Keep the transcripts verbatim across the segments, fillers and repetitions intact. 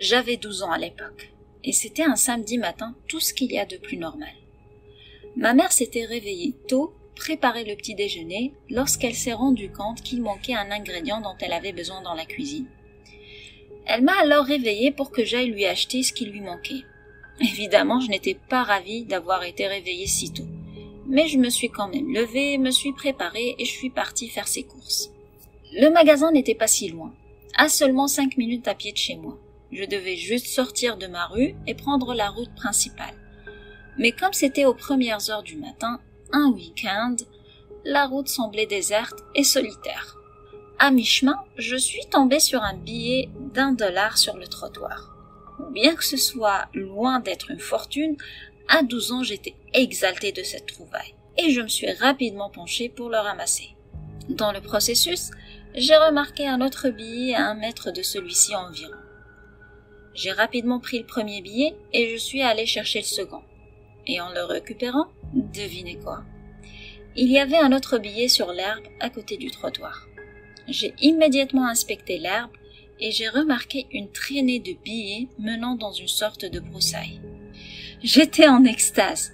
J'avais douze ans à l'époque, et c'était un samedi matin, tout ce qu'il y a de plus normal. Ma mère s'était réveillée tôt, préparait le petit déjeuner, lorsqu'elle s'est rendue compte qu'il manquait un ingrédient dont elle avait besoin dans la cuisine. Elle m'a alors réveillée pour que j'aille lui acheter ce qui lui manquait. Évidemment, je n'étais pas ravie d'avoir été réveillée si tôt, mais je me suis quand même levée, me suis préparée et je suis partie faire ses courses. Le magasin n'était pas si loin, à seulement cinq minutes à pied de chez moi. Je devais juste sortir de ma rue et prendre la route principale. Mais comme c'était aux premières heures du matin, un week-end, la route semblait déserte et solitaire. À mi-chemin, je suis tombée sur un billet d'un dollar sur le trottoir. Bien que ce soit loin d'être une fortune, à douze ans j'étais exaltée de cette trouvaille et je me suis rapidement penchée pour le ramasser. Dans le processus, j'ai remarqué un autre billet à un mètre de celui-ci environ. J'ai rapidement pris le premier billet et je suis allée chercher le second. Et en le récupérant, devinez quoi? Il y avait un autre billet sur l'herbe à côté du trottoir. J'ai immédiatement inspecté l'herbe et j'ai remarqué une traînée de billets menant dans une sorte de broussaille. J'étais en extase.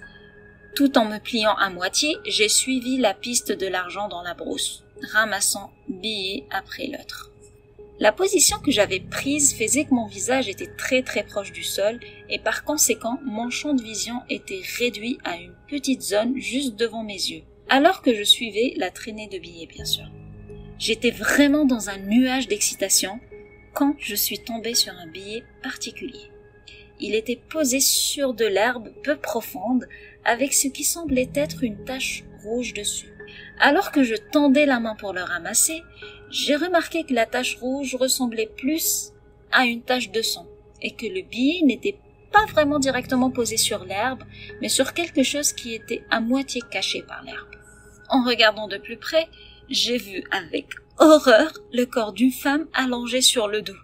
Tout en me pliant à moitié, j'ai suivi la piste de l'argent dans la brousse, ramassant billet après l'autre. La position que j'avais prise faisait que mon visage était très très proche du sol et par conséquent, mon champ de vision était réduit à une petite zone juste devant mes yeux, alors que je suivais la traînée de billets bien sûr. J'étais vraiment dans un nuage d'excitation quand je suis tombée sur un billet particulier. Il était posé sur de l'herbe peu profonde avec ce qui semblait être une tache rouge dessus. Alors que je tendais la main pour le ramasser, j'ai remarqué que la tache rouge ressemblait plus à une tache de sang et que le billet n'était pas vraiment directement posé sur l'herbe, mais sur quelque chose qui était à moitié caché par l'herbe. En regardant de plus près, j'ai vu avec horreur le corps d'une femme allongée sur le dos.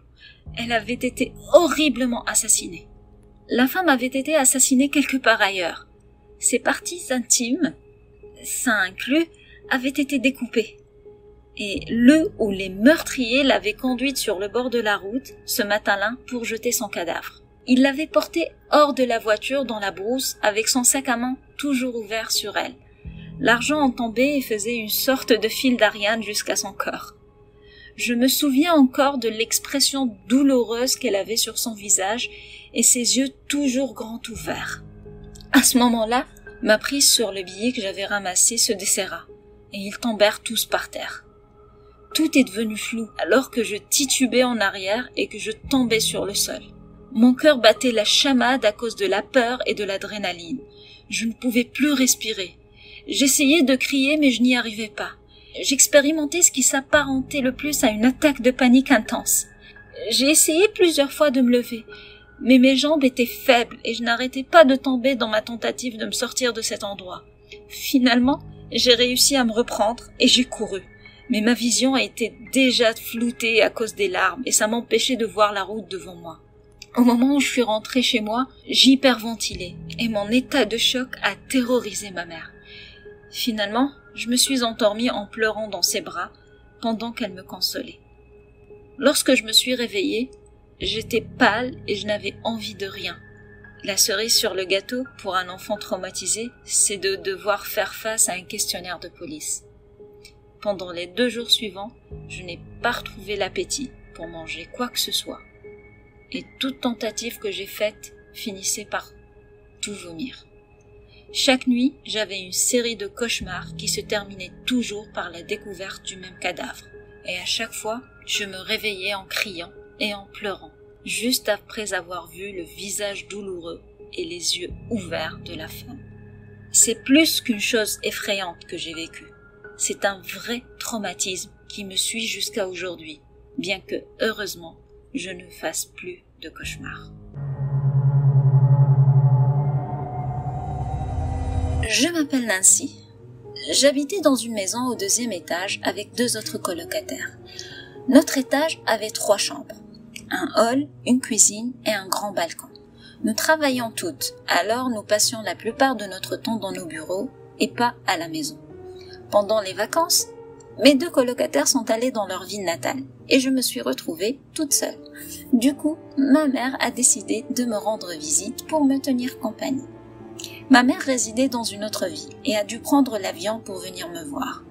Elle avait été horriblement assassinée. La femme avait été assassinée quelque part ailleurs. Ses parties intimes, ça inclut, avaient été découpées. Et le ou les meurtriers l'avaient conduite sur le bord de la route ce matin-là pour jeter son cadavre. Ils l'avaient portée hors de la voiture dans la brousse avec son sac à main toujours ouvert sur elle. L'argent en tombait et faisait une sorte de fil d'Ariane jusqu'à son corps. Je me souviens encore de l'expression douloureuse qu'elle avait sur son visage et ses yeux toujours grands ouverts. À ce moment-là, ma prise sur le billet que j'avais ramassé se desserra et ils tombèrent tous par terre. Tout est devenu flou alors que je titubais en arrière et que je tombais sur le sol. Mon cœur battait la chamade à cause de la peur et de l'adrénaline. Je ne pouvais plus respirer. J'essayais de crier mais je n'y arrivais pas. J'expérimentais ce qui s'apparentait le plus à une attaque de panique intense. J'ai essayé plusieurs fois de me lever, mais mes jambes étaient faibles et je n'arrêtais pas de tomber dans ma tentative de me sortir de cet endroit. Finalement, j'ai réussi à me reprendre et j'ai couru. Mais ma vision a été déjà floutée à cause des larmes et ça m'empêchait de voir la route devant moi. Au moment où je suis rentrée chez moi, j'hyperventilais et mon état de choc a terrorisé ma mère. Finalement, je me suis endormie en pleurant dans ses bras pendant qu'elle me consolait. Lorsque je me suis réveillée, j'étais pâle et je n'avais envie de rien. La cerise sur le gâteau pour un enfant traumatisé, c'est de devoir faire face à un questionnaire de police. Pendant les deux jours suivants, je n'ai pas retrouvé l'appétit pour manger quoi que ce soit. Et toute tentative que j'ai faite finissait par tout vomir. Chaque nuit, j'avais une série de cauchemars qui se terminaient toujours par la découverte du même cadavre. Et à chaque fois, je me réveillais en criant et en pleurant, juste après avoir vu le visage douloureux et les yeux ouverts de la femme. C'est plus qu'une chose effrayante que j'ai vécue. C'est un vrai traumatisme qui me suit jusqu'à aujourd'hui, bien que, heureusement, je ne fasse plus de cauchemars. Je m'appelle Nancy. J'habitais dans une maison au deuxième étage avec deux autres colocataires. Notre étage avait trois chambres, un hall, une cuisine et un grand balcon. Nous travaillions toutes, alors nous passions la plupart de notre temps dans nos bureaux et pas à la maison. Pendant les vacances, Mes deux colocataires sont allés dans leur ville natale et je me suis retrouvée toute seule. Du coup, ma mère a décidé de me rendre visite pour me tenir compagnie. Ma mère résidait dans une autre ville et a dû prendre l'avion pour venir me voir.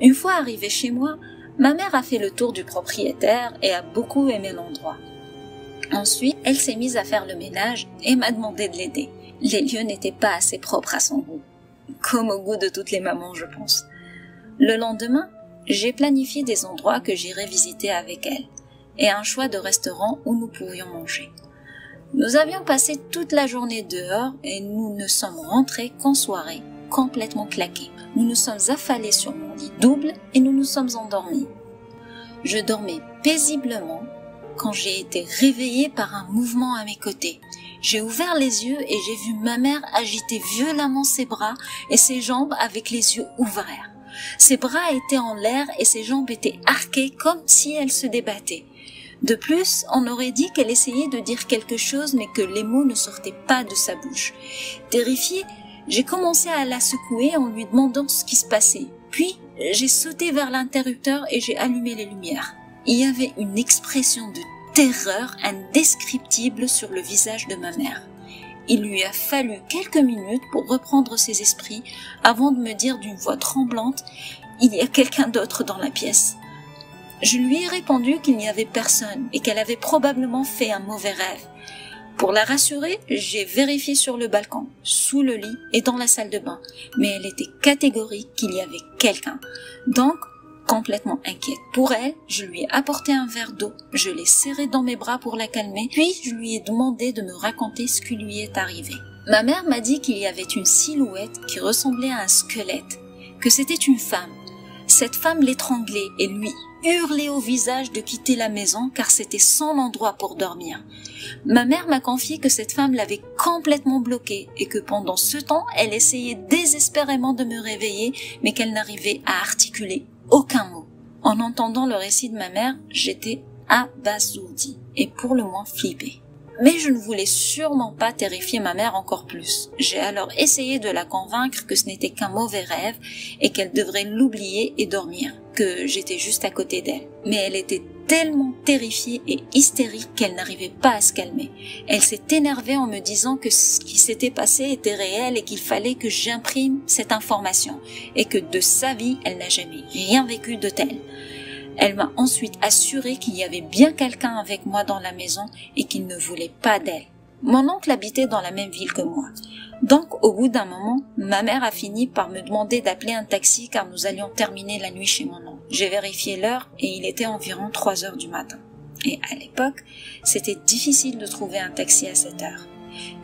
Une fois arrivée chez moi, ma mère a fait le tour du propriétaire et a beaucoup aimé l'endroit. Ensuite, elle s'est mise à faire le ménage et m'a demandé de l'aider. Les lieux n'étaient pas assez propres à son goût, comme au goût de toutes les mamans, je pense. Le lendemain, j'ai planifié des endroits que j'irai visiter avec elle et un choix de restaurants où nous pourrions manger. Nous avions passé toute la journée dehors et nous ne sommes rentrés qu'en soirée, complètement claqués. Nous nous sommes affalés sur mon lit double et nous nous sommes endormis. Je dormais paisiblement quand j'ai été réveillée par un mouvement à mes côtés. J'ai ouvert les yeux et j'ai vu ma mère agiter violemment ses bras et ses jambes avec les yeux ouverts. Ses bras étaient en l'air et ses jambes étaient arquées comme si elle se débattait. De plus, on aurait dit qu'elle essayait de dire quelque chose mais que les mots ne sortaient pas de sa bouche. Terrifiée, j'ai commencé à la secouer en lui demandant ce qui se passait. Puis, j'ai sauté vers l'interrupteur et j'ai allumé les lumières. Il y avait une expression de terreur indescriptible sur le visage de ma mère. Il lui a fallu quelques minutes pour reprendre ses esprits avant de me dire d'une voix tremblante « Il y a quelqu'un d'autre dans la pièce ». Je lui ai répondu qu'il n'y avait personne et qu'elle avait probablement fait un mauvais rêve. Pour la rassurer, j'ai vérifié sur le balcon, sous le lit et dans la salle de bain, mais elle était catégorique qu'il y avait quelqu'un. Donc, complètement inquiète pour elle, je lui ai apporté un verre d'eau, je l'ai serrée dans mes bras pour la calmer, puis je lui ai demandé de me raconter ce qui lui est arrivé. Ma mère m'a dit qu'il y avait une silhouette qui ressemblait à un squelette, que c'était une femme. Cette femme l'étranglait et lui hurlait au visage de quitter la maison car c'était son endroit pour dormir. Ma mère m'a confié que cette femme l'avait complètement bloquée et que pendant ce temps, elle essayait désespérément de me réveiller mais qu'elle n'arrivait à articuler aucun mot. En entendant le récit de ma mère, j'étais abasourdie et pour le moins flippée. Mais je ne voulais sûrement pas terrifier ma mère encore plus. J'ai alors essayé de la convaincre que ce n'était qu'un mauvais rêve et qu'elle devrait l'oublier et dormir, que j'étais juste à côté d'elle. Mais elle était tellement terrifiée et hystérique qu'elle n'arrivait pas à se calmer. Elle s'est énervée en me disant que ce qui s'était passé était réel et qu'il fallait que j'imprime cette information et que de sa vie, elle n'a jamais rien vécu de tel. Elle m'a ensuite assuré qu'il y avait bien quelqu'un avec moi dans la maison et qu'il ne voulait pas d'elle. Mon oncle habitait dans la même ville que moi. Donc, au bout d'un moment, ma mère a fini par me demander d'appeler un taxi car nous allions terminer la nuit chez mon oncle. J'ai vérifié l'heure et il était environ trois heures du matin. Et à l'époque, c'était difficile de trouver un taxi à cette heure.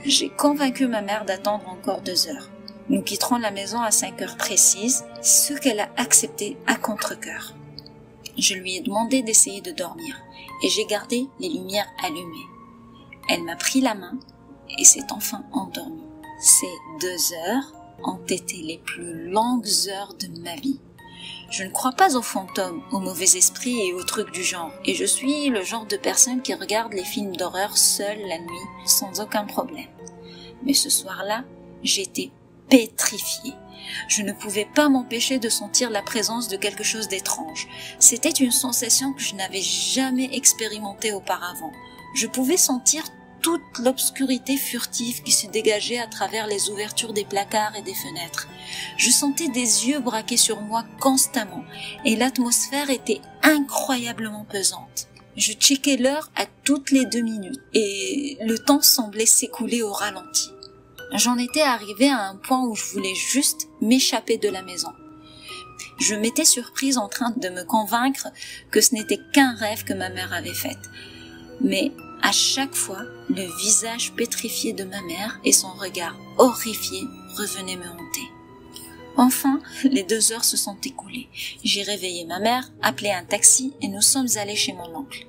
J'ai convaincu ma mère d'attendre encore deux heures. Nous quitterons la maison à cinq heures précises, ce qu'elle a accepté à contre-cœur. Je lui ai demandé d'essayer de dormir et j'ai gardé les lumières allumées. Elle m'a pris la main et s'est enfin endormie. Ces deux heures ont été les plus longues heures de ma vie. Je ne crois pas aux fantômes, aux mauvais esprits et aux trucs du genre. Et je suis le genre de personne qui regarde les films d'horreur seule la nuit sans aucun problème. Mais ce soir-là, j'étais pétrifiée. Je ne pouvais pas m'empêcher de sentir la présence de quelque chose d'étrange. C'était une sensation que je n'avais jamais expérimentée auparavant. Je pouvais sentir toute l'obscurité furtive qui se dégageait à travers les ouvertures des placards et des fenêtres. Je sentais des yeux braqués sur moi constamment et l'atmosphère était incroyablement pesante. Je checkais l'heure à toutes les deux minutes et le temps semblait s'écouler au ralenti. J'en étais arrivée à un point où je voulais juste m'échapper de la maison. Je m'étais surprise en train de me convaincre que ce n'était qu'un rêve que ma mère avait fait. Mais à chaque fois, le visage pétrifié de ma mère et son regard horrifié revenaient me hanter. Enfin, les deux heures se sont écoulées. J'ai réveillé ma mère, appelé un taxi et nous sommes allés chez mon oncle.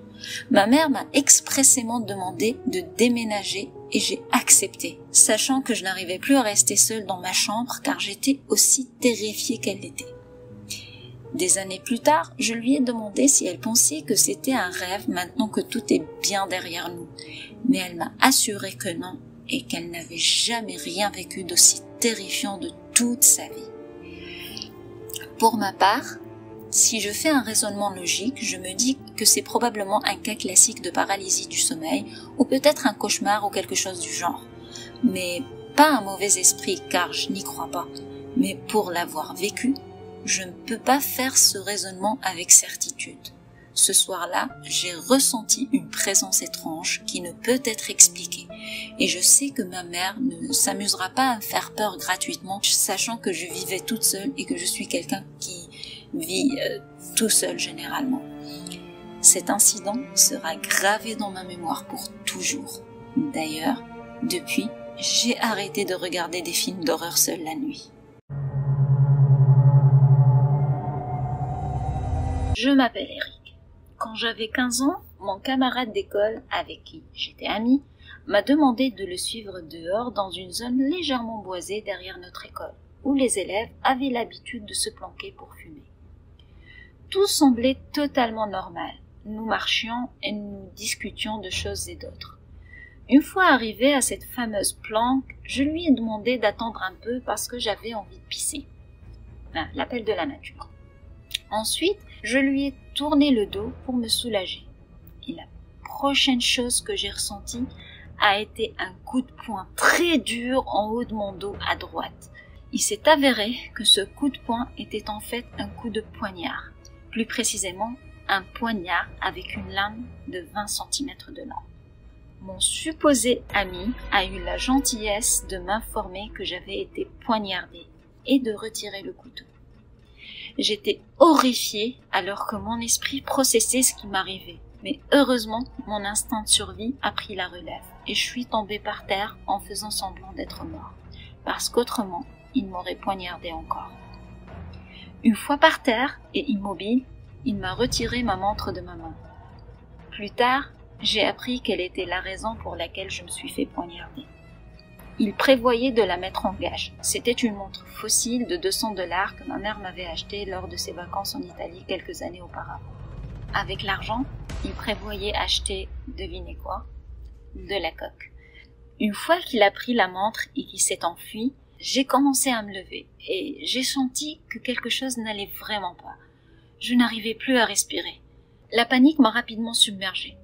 Ma mère m'a expressément demandé de déménager et j'ai accepté, sachant que je n'arrivais plus à rester seule dans ma chambre car j'étais aussi terrifiée qu'elle l'était. Des années plus tard, je lui ai demandé si elle pensait que c'était un rêve maintenant que tout est bien derrière nous, mais elle m'a assuré que non et qu'elle n'avait jamais rien vécu d'aussi terrifiant de toute sa vie. Pour ma part, Si je fais un raisonnement logique, je me dis que c'est probablement un cas classique de paralysie du sommeil, ou peut-être un cauchemar ou quelque chose du genre. Mais pas un mauvais esprit, car je n'y crois pas. Mais pour l'avoir vécu, je ne peux pas faire ce raisonnement avec certitude. Ce soir-là, j'ai ressenti une présence étrange qui ne peut être expliquée. Et je sais que ma mère ne s'amusera pas à me faire peur gratuitement, sachant que je vivais toute seule et que je suis quelqu'un qui vit euh, tout seul généralement. Cet incident sera gravé dans ma mémoire pour toujours. D'ailleurs, depuis, j'ai arrêté de regarder des films d'horreur seule la nuit. Je m'appelle Eric. Quand j'avais quinze ans, mon camarade d'école, avec qui j'étais amie, m'a demandé de le suivre dehors dans une zone légèrement boisée derrière notre école, où les élèves avaient l'habitude de se planquer pour fumer. Tout semblait totalement normal. Nous marchions et nous discutions de choses et d'autres. Une fois arrivé à cette fameuse planque, je lui ai demandé d'attendre un peu parce que j'avais envie de pisser. Ben, l'appel de la nature. Ensuite, je lui ai tourné le dos pour me soulager. Et la prochaine chose que j'ai ressentie a été un coup de poing très dur en haut de mon dos à droite. Il s'est avéré que ce coup de poing était en fait un coup de poignard. Plus précisément, un poignard avec une lame de vingt centimètres de long. Mon supposé ami a eu la gentillesse de m'informer que j'avais été poignardée et de retirer le couteau. J'étais horrifiée alors que mon esprit processait ce qui m'arrivait. Mais heureusement, mon instinct de survie a pris la relève et je suis tombée par terre en faisant semblant d'être morte. Parce qu'autrement, il m'aurait poignardée encore. Une fois par terre et immobile, il m'a retiré ma montre de ma main. Plus tard, j'ai appris quelle était la raison pour laquelle je me suis fait poignarder. Il prévoyait de la mettre en gage. C'était une montre fossile de deux cents dollars que ma mère m'avait achetée lors de ses vacances en Italie quelques années auparavant. Avec l'argent, il prévoyait acheter, devinez quoi, de la coke. Une fois qu'il a pris la montre et qu'il s'est enfui, j'ai commencé à me lever et j'ai senti que quelque chose n'allait vraiment pas. Je n'arrivais plus à respirer. La panique m'a rapidement submergée.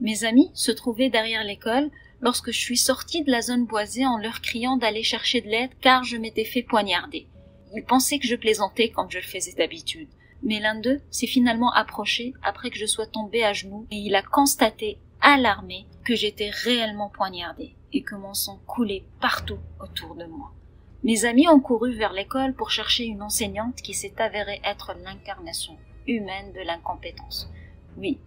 Mes amis se trouvaient derrière l'école lorsque je suis sortie de la zone boisée en leur criant d'aller chercher de l'aide car je m'étais fait poignarder. Ils pensaient que je plaisantais comme je le faisais d'habitude. Mais l'un d'eux s'est finalement approché après que je sois tombée à genoux et il a constaté, alarmé, que j'étais réellement poignardée et que mon sang coulait partout autour de moi. Mes amis ont couru vers l'école pour chercher une enseignante qui s'est avérée être l'incarnation humaine de l'incompétence. Oui,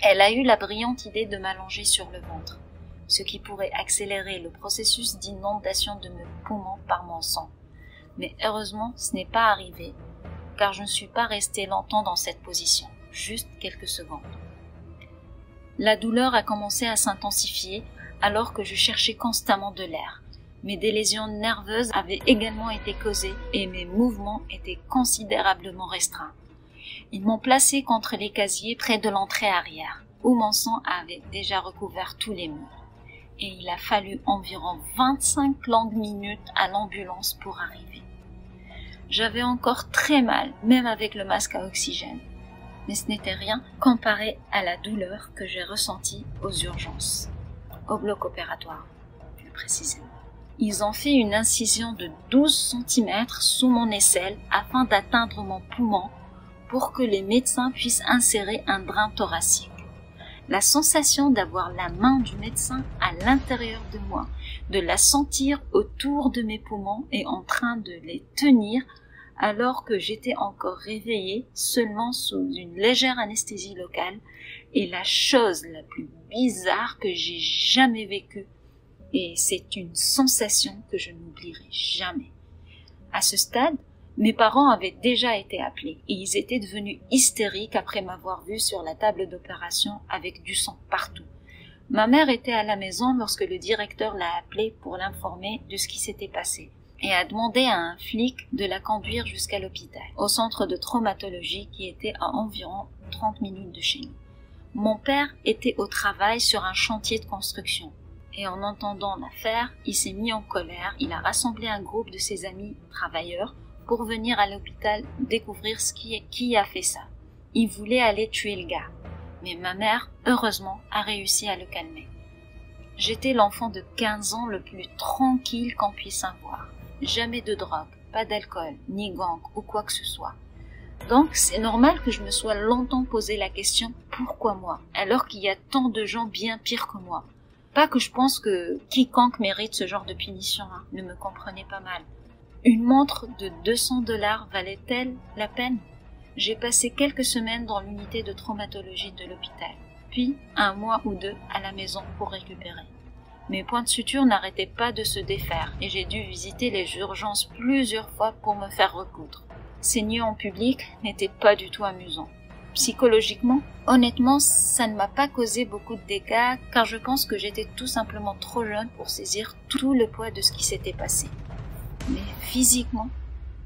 elle a eu la brillante idée de m'allonger sur le ventre, ce qui pourrait accélérer le processus d'inondation de mes poumons par mon sang. Mais heureusement, ce n'est pas arrivé, car je ne suis pas restée longtemps dans cette position, juste quelques secondes. La douleur a commencé à s'intensifier alors que je cherchais constamment de l'air. Mes lésions nerveuses avaient également été causées et mes mouvements étaient considérablement restreints. Ils m'ont placée contre les casiers près de l'entrée arrière, où mon sang avait déjà recouvert tous les murs. Et il a fallu environ vingt-cinq longues minutes à l'ambulance pour arriver. J'avais encore très mal, même avec le masque à oxygène. Mais ce n'était rien comparé à la douleur que j'ai ressentie aux urgences, au bloc opératoire, plus précisément. Ils ont fait une incision de douze centimètres sous mon aisselle afin d'atteindre mon poumon pour que les médecins puissent insérer un drain thoracique. La sensation d'avoir la main du médecin à l'intérieur de moi, de la sentir autour de mes poumons et en train de les tenir alors que j'étais encore réveillée seulement sous une légère anesthésie locale est la chose la plus bizarre que j'ai jamais vécue et c'est une sensation que je n'oublierai jamais. À ce stade, mes parents avaient déjà été appelés et ils étaient devenus hystériques après m'avoir vue sur la table d'opération avec du sang partout. Ma mère était à la maison lorsque le directeur l'a appelée pour l'informer de ce qui s'était passé et a demandé à un flic de la conduire jusqu'à l'hôpital, au centre de traumatologie qui était à environ trente minutes de chez nous. Mon père était au travail sur un chantier de construction. Et en entendant l'affaire, il s'est mis en colère, il a rassemblé un groupe de ses amis travailleurs pour venir à l'hôpital découvrir ce qui, qui a fait ça. Il voulait aller tuer le gars, mais ma mère, heureusement, a réussi à le calmer. J'étais l'enfant de quinze ans le plus tranquille qu'on puisse avoir. Jamais de drogue, pas d'alcool, ni gang ou quoi que ce soit. Donc c'est normal que je me sois longtemps posé la question « Pourquoi moi ?» alors qu'il y a tant de gens bien pires que moi. Pas que je pense que quiconque mérite ce genre de punition, hein, ne me comprenez pas mal. Une montre de deux cents dollars valait-elle la peine? J'ai passé quelques semaines dans l'unité de traumatologie de l'hôpital, puis un mois ou deux à la maison pour récupérer. Mes points de suture n'arrêtaient pas de se défaire et j'ai dû visiter les urgences plusieurs fois pour me faire recoudre. Saigner en public n'était pas du tout amusant. Psychologiquement, honnêtement, ça ne m'a pas causé beaucoup de dégâts car je pense que j'étais tout simplement trop jeune pour saisir tout le poids de ce qui s'était passé. Mais physiquement,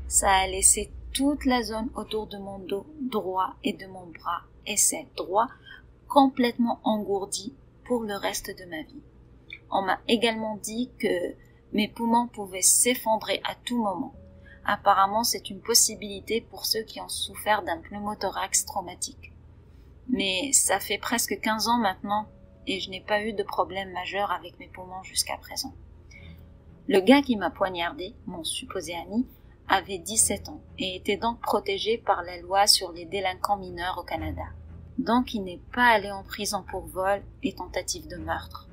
ça a laissé toute la zone autour de mon dos droit et de mon bras aisselle droit complètement engourdie pour le reste de ma vie. On m'a également dit que mes poumons pouvaient s'effondrer à tout moment. Apparemment, c'est une possibilité pour ceux qui ont souffert d'un pneumothorax traumatique. Mais ça fait presque quinze ans maintenant et je n'ai pas eu de problème majeur avec mes poumons jusqu'à présent. Le gars qui m'a poignardé, mon supposé ami, avait dix-sept ans et était donc protégé par la loi sur les délinquants mineurs au Canada. Donc il n'est pas allé en prison pour vol et tentative de meurtre.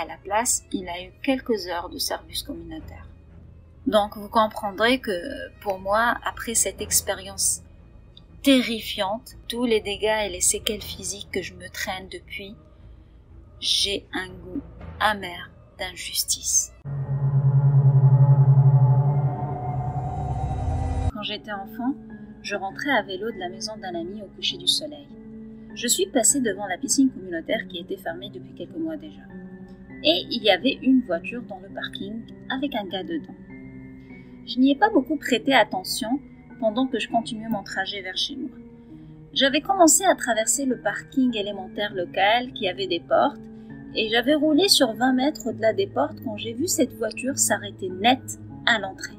À la place, il a eu quelques heures de service communautaire. Donc vous comprendrez que pour moi, après cette expérience terrifiante, tous les dégâts et les séquelles physiques que je me traîne depuis, j'ai un goût amer d'injustice. Quand j'étais enfant, je rentrais à vélo de la maison d'un ami au coucher du soleil. Je suis passée devant la piscine communautaire qui était fermée depuis quelques mois déjà. Et il y avait une voiture dans le parking avec un gars dedans. Je n'y ai pas beaucoup prêté attention pendant que je continuais mon trajet vers chez moi. J'avais commencé à traverser le parking élémentaire local qui avait des portes et j'avais roulé sur vingt mètres au-delà des portes quand j'ai vu cette voiture s'arrêter net à l'entrée,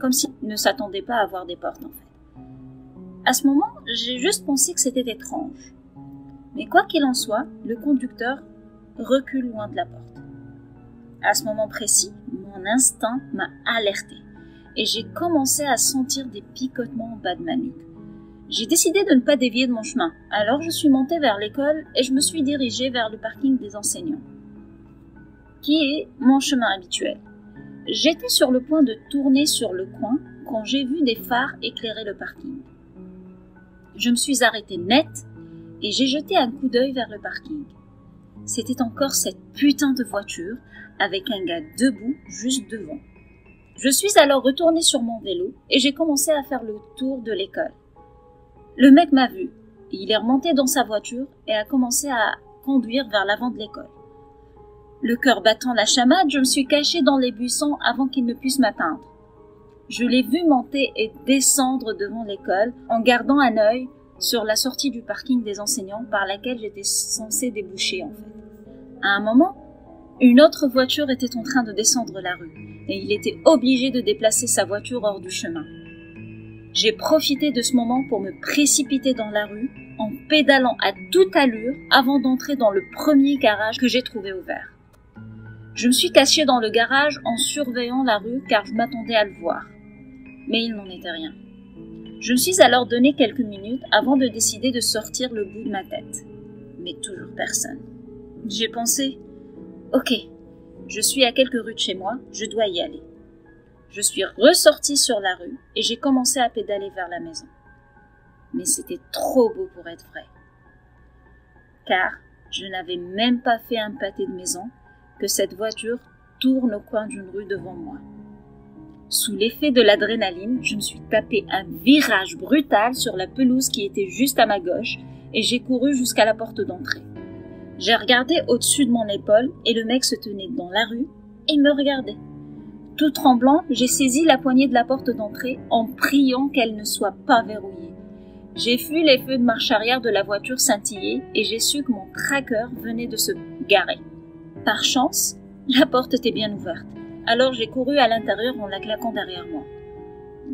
comme si elle ne s'attendait pas à avoir des portes en fait. À ce moment, j'ai juste pensé que c'était étrange. Mais quoi qu'il en soit, le conducteur recule loin de la porte. À ce moment précis, mon instinct m'a alertée et j'ai commencé à sentir des picotements en bas de ma nuque. J'ai décidé de ne pas dévier de mon chemin, alors je suis montée vers l'école et je me suis dirigée vers le parking des enseignants, qui est mon chemin habituel. J'étais sur le point de tourner sur le coin quand j'ai vu des phares éclairer le parking. Je me suis arrêtée net et j'ai jeté un coup d'œil vers le parking. C'était encore cette putain de voiture avec un gars debout juste devant. Je suis alors retournée sur mon vélo et j'ai commencé à faire le tour de l'école. Le mec m'a vu, il est remonté dans sa voiture et a commencé à conduire vers l'avant de l'école. Le cœur battant la chamade, je me suis cachée dans les buissons avant qu'il ne puisse m'atteindre. Je l'ai vu monter et descendre devant l'école en gardant un œil sur la sortie du parking des enseignants par laquelle j'étais censée déboucher en fait. À un moment, une autre voiture était en train de descendre la rue et il était obligé de déplacer sa voiture hors du chemin. J'ai profité de ce moment pour me précipiter dans la rue en pédalant à toute allure avant d'entrer dans le premier garage que j'ai trouvé ouvert. Je me suis cachée dans le garage en surveillant la rue car je m'attendais à le voir. Mais il n'en était rien. Je me suis alors donné quelques minutes avant de décider de sortir le bout de ma tête. Mais toujours personne. J'ai pensé, ok, je suis à quelques rues de chez moi, je dois y aller. Je suis ressortie sur la rue et j'ai commencé à pédaler vers la maison. Mais c'était trop beau pour être vrai. Car je n'avais même pas fait un pâté de maison que cette voiture tourne au coin d'une rue devant moi. Sous l'effet de l'adrénaline, je me suis tapé un virage brutal sur la pelouse qui était juste à ma gauche et j'ai couru jusqu'à la porte d'entrée. J'ai regardé au-dessus de mon épaule et le mec se tenait dans la rue et me regardait. Tout tremblant, j'ai saisi la poignée de la porte d'entrée en priant qu'elle ne soit pas verrouillée. J'ai vu les feux de marche arrière de la voiture scintiller et j'ai su que mon tracker venait de se garer. Par chance, la porte était bien ouverte. Alors j'ai couru à l'intérieur en la claquant derrière moi.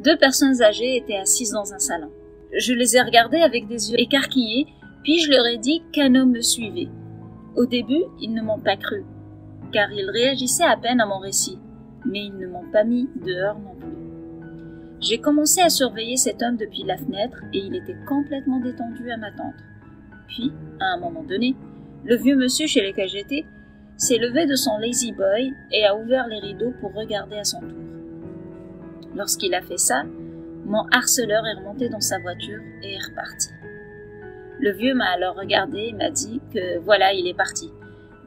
Deux personnes âgées étaient assises dans un salon. Je les ai regardées avec des yeux écarquillés, puis je leur ai dit qu'un homme me suivait. Au début, ils ne m'ont pas cru, car ils réagissaient à peine à mon récit, mais ils ne m'ont pas mis dehors non plus. J'ai commencé à surveiller cet homme depuis la fenêtre et il était complètement détendu à m'attendre. Puis, à un moment donné, le vieux monsieur chez lequel j'étais s'est levé de son lazy boy et a ouvert les rideaux pour regarder à son tour. Lorsqu'il a fait ça, mon harceleur est remonté dans sa voiture et est reparti. Le vieux m'a alors regardé et m'a dit que voilà, il est parti.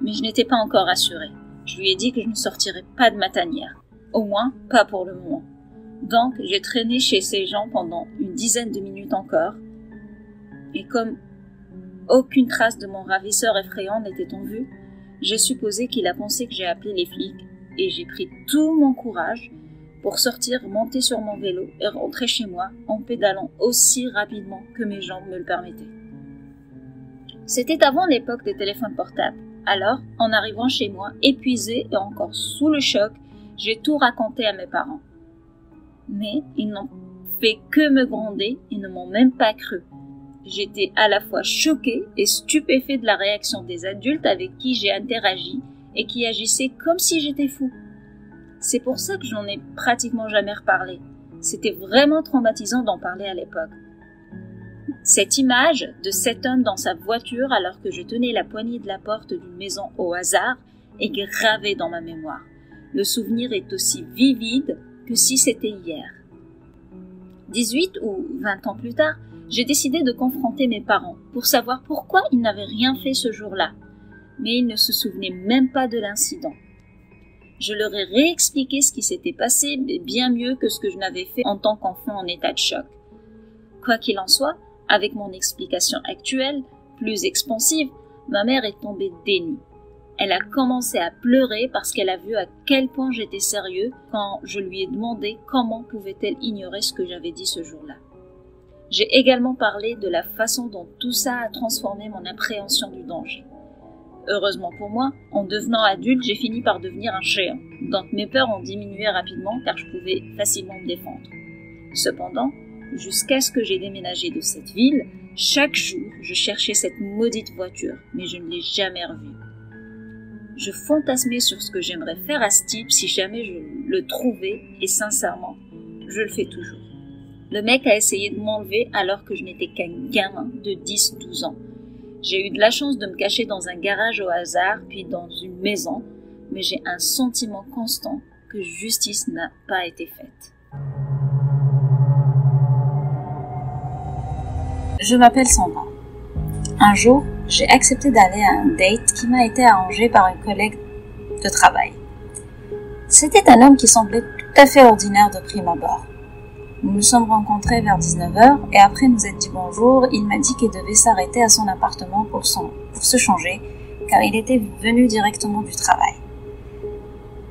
Mais je n'étais pas encore assurée. Je lui ai dit que je ne sortirais pas de ma tanière. Au moins, pas pour le moment. Donc, j'ai traîné chez ces gens pendant une dizaine de minutes encore. Et comme aucune trace de mon ravisseur effrayant n'était en vue, j'ai supposé qu'il a pensé que j'ai appelé les flics et j'ai pris tout mon courage pour sortir, monter sur mon vélo et rentrer chez moi en pédalant aussi rapidement que mes jambes me le permettaient. C'était avant l'époque des téléphones portables. Alors, en arrivant chez moi, épuisée et encore sous le choc, j'ai tout raconté à mes parents. Mais ils n'ont fait que me gronder et ne m'ont même pas cru. J'étais à la fois choquée et stupéfaite de la réaction des adultes avec qui j'ai interagi et qui agissaient comme si j'étais fou. C'est pour ça que j'en ai pratiquement jamais reparlé. C'était vraiment traumatisant d'en parler à l'époque. Cette image de cet homme dans sa voiture alors que je tenais la poignée de la porte d'une maison au hasard est gravée dans ma mémoire. Le souvenir est aussi vivide que si c'était hier. dix-huit ou vingt ans plus tard, j'ai décidé de confronter mes parents pour savoir pourquoi ils n'avaient rien fait ce jour-là. Mais ils ne se souvenaient même pas de l'incident. Je leur ai réexpliqué ce qui s'était passé, mais bien mieux que ce que je n'avais fait en tant qu'enfant en état de choc. Quoi qu'il en soit, avec mon explication actuelle, plus expansive, ma mère est tombée des nues. Elle a commencé à pleurer parce qu'elle a vu à quel point j'étais sérieux quand je lui ai demandé comment pouvait-elle ignorer ce que j'avais dit ce jour-là. J'ai également parlé de la façon dont tout ça a transformé mon appréhension du danger. Heureusement pour moi, en devenant adulte, j'ai fini par devenir un géant, donc mes peurs ont diminué rapidement car je pouvais facilement me défendre. Cependant, jusqu'à ce que j'ai déménagé de cette ville, chaque jour, je cherchais cette maudite voiture, mais je ne l'ai jamais revue. Je fantasmais sur ce que j'aimerais faire à ce type si jamais je le trouvais, et sincèrement, je le fais toujours. Le mec a essayé de m'enlever alors que je n'étais qu'un gamin de dix douze ans. J'ai eu de la chance de me cacher dans un garage au hasard, puis dans une maison, mais j'ai un sentiment constant que justice n'a pas été faite. Je m'appelle Sandra. Un jour, j'ai accepté d'aller à un date qui m'a été arrangé par une collègue de travail. C'était un homme qui semblait tout à fait ordinaire de prime abord. Nous nous sommes rencontrés vers dix-neuf heures et après nous être dit bonjour, il m'a dit qu'il devait s'arrêter à son appartement pour, son, pour se changer car il était venu directement du travail.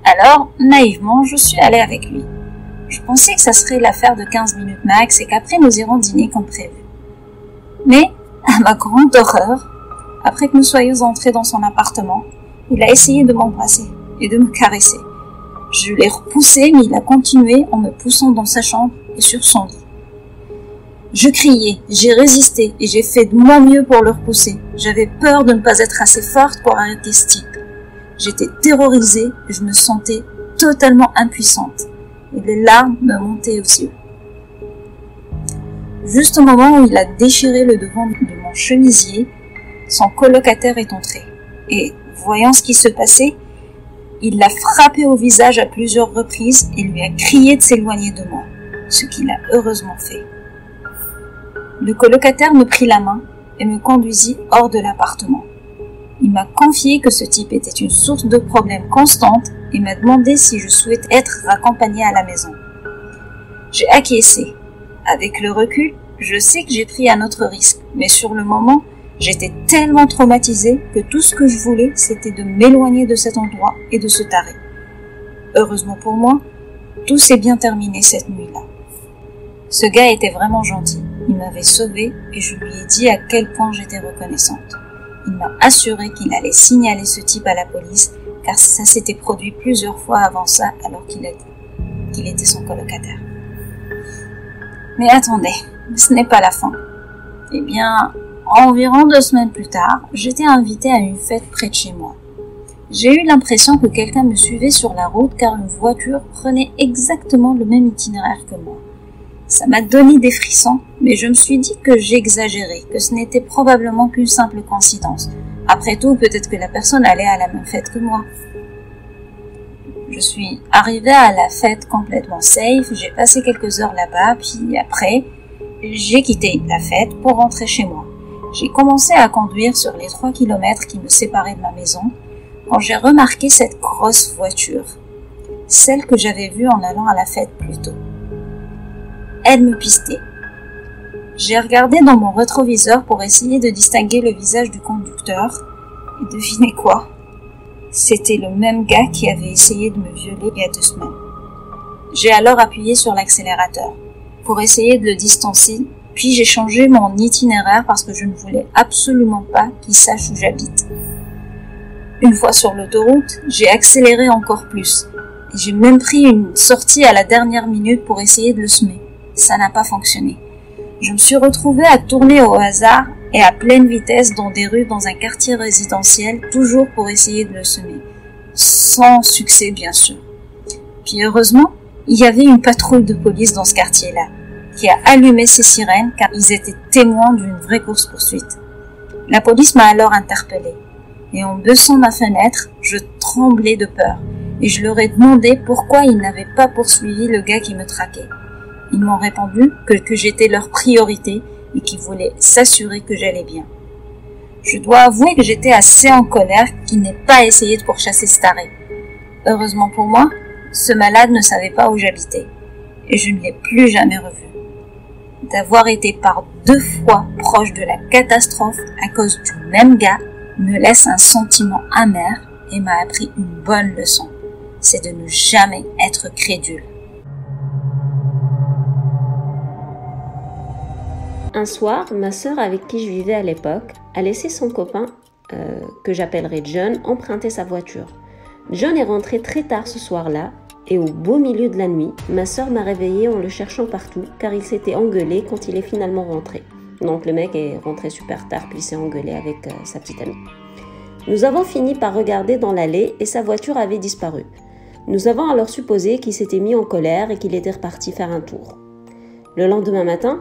Alors, naïvement, je suis allée avec lui. Je pensais que ça serait l'affaire de quinze minutes max et qu'après nous irons dîner comme prévu. Mais, à ma grande horreur, après que nous soyons entrés dans son appartement, il a essayé de m'embrasser et de me caresser. Je l'ai repoussé, mais il a continué en me poussant dans sa chambre et sur son lit. Je criais, j'ai résisté et j'ai fait de mon mieux pour le repousser. J'avais peur de ne pas être assez forte pour arrêter ce type. J'étais terrorisée et je me sentais totalement impuissante. Et les larmes me montaient aux yeux. Juste au moment où il a déchiré le devant de mon chemisier, son colocataire est entré. Et, voyant ce qui se passait, il l'a frappé au visage à plusieurs reprises et lui a crié de s'éloigner de moi, ce qu'il a heureusement fait. Le colocataire me prit la main et me conduisit hors de l'appartement. Il m'a confié que ce type était une source de problèmes constante et m'a demandé si je souhaitais être raccompagnée à la maison. J'ai acquiescé. Avec le recul, je sais que j'ai pris un autre risque, mais sur le moment, j'étais tellement traumatisée que tout ce que je voulais, c'était de m'éloigner de cet endroit et de ce taré. Heureusement pour moi, tout s'est bien terminé cette nuit-là. Ce gars était vraiment gentil. Il m'avait sauvée et je lui ai dit à quel point j'étais reconnaissante. Il m'a assuré qu'il allait signaler ce type à la police, car ça s'était produit plusieurs fois avant ça alors qu'il était son colocataire. Mais attendez, ce n'est pas la fin. Eh bien, environ deux semaines plus tard, j'étais invitée à une fête près de chez moi. J'ai eu l'impression que quelqu'un me suivait sur la route car une voiture prenait exactement le même itinéraire que moi. Ça m'a donné des frissons, mais je me suis dit que j'exagérais, que ce n'était probablement qu'une simple coïncidence. Après tout, peut-être que la personne allait à la même fête que moi. Je suis arrivée à la fête complètement safe, j'ai passé quelques heures là-bas, puis après, j'ai quitté la fête pour rentrer chez moi. J'ai commencé à conduire sur les trois kilomètres qui me séparaient de ma maison, quand j'ai remarqué cette grosse voiture, celle que j'avais vue en allant à la fête plus tôt. Elle me pistait. J'ai regardé dans mon rétroviseur pour essayer de distinguer le visage du conducteur, et devinez quoi? C'était le même gars qui avait essayé de me violer il y a deux semaines. J'ai alors appuyé sur l'accélérateur pour essayer de le distancer, puis j'ai changé mon itinéraire parce que je ne voulais absolument pas qu'il sache où j'habite. Une fois sur l'autoroute, j'ai accéléré encore plus. J'ai même pris une sortie à la dernière minute pour essayer de le semer. Ça n'a pas fonctionné. Je me suis retrouvée à tourner au hasard et à pleine vitesse dans des rues dans un quartier résidentiel, toujours pour essayer de le semer. Sans succès, bien sûr. Puis heureusement, il y avait une patrouille de police dans ce quartier-là, qui a allumé ses sirènes car ils étaient témoins d'une vraie course-poursuite. La police m'a alors interpellée. Et en baissant ma fenêtre, je tremblais de peur. Et je leur ai demandé pourquoi ils n'avaient pas poursuivi le gars qui me traquait. Ils m'ont répondu que, que j'étais leur priorité et qu'ils voulaient s'assurer que j'allais bien. Je dois avouer que j'étais assez en colère qu'ils n'aient pas essayé de pourchasser cet arrêt. Heureusement pour moi, ce malade ne savait pas où j'habitais et je ne l'ai plus jamais revu. D'avoir été par deux fois proche de la catastrophe à cause du même gars me laisse un sentiment amer et m'a appris une bonne leçon. C'est de ne jamais être crédule. Un soir, ma sœur avec qui je vivais à l'époque a laissé son copain, euh, que j'appellerai John, emprunter sa voiture. John est rentré très tard ce soir-là et au beau milieu de la nuit, ma sœur m'a réveillée en le cherchant partout car il s'était engueulé quand il est finalement rentré. Donc le mec est rentré super tard puis s'est engueulé avec euh, sa petite amie. Nous avons fini par regarder dans l'allée et sa voiture avait disparu. Nous avons alors supposé qu'il s'était mis en colère et qu'il était reparti faire un tour. Le lendemain matin,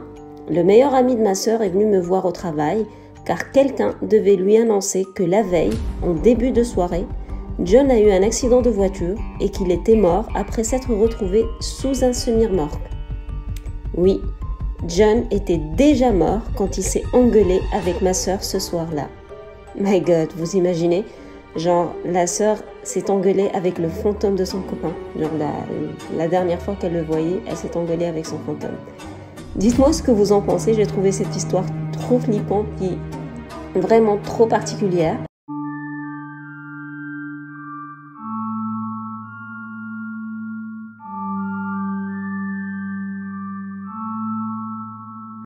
le meilleur ami de ma sœur est venu me voir au travail car quelqu'un devait lui annoncer que la veille, en début de soirée, John a eu un accident de voiture et qu'il était mort après s'être retrouvé sous un semi-remorque. Oui, John était déjà mort quand il s'est engueulé avec ma sœur ce soir-là. My God, vous imaginez? Genre, la sœur s'est engueulée avec le fantôme de son copain. Genre, la, la dernière fois qu'elle le voyait, elle s'est engueulée avec son fantôme. Dites-moi ce que vous en pensez, j'ai trouvé cette histoire trop flippante et vraiment trop particulière.